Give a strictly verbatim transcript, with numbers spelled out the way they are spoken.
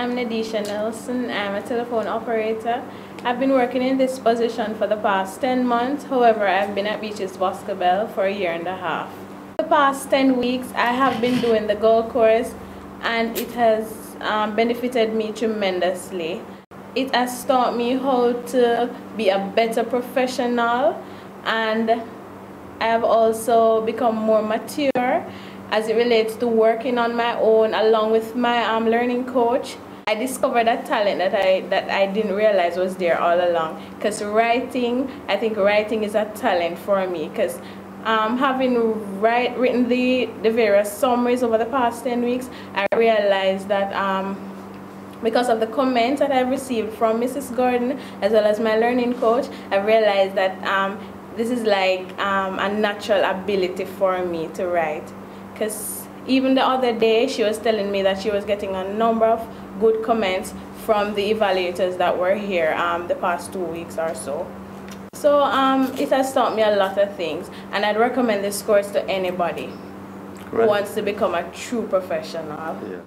I'm Nadisha Nelson. I'm a telephone operator. I've been working in this position for the past ten months. However, I've been at Beaches Boscobel for a year and a half. The past ten weeks, I have been doing the GULL course, and it has um, benefited me tremendously. It has taught me how to be a better professional, and I have also become more mature as it relates to working on my own along with my um, learning coach. I discovered a talent that I, that I didn't realize was there all along, because writing, I think writing is a talent for me, because um, having write, written the, the various summaries over the past ten weeks, I realized that um, because of the comments that I've received from Missus Gordon as well as my learning coach, I realized that um, this is like um, a natural ability for me to write. Because even the other day she was telling me that she was getting a number of good comments from the evaluators that were here um, the past two weeks or so. So um, it has taught me a lot of things, and I'd recommend this course to anybody. Correct. Who wants to become a true professional. Yeah.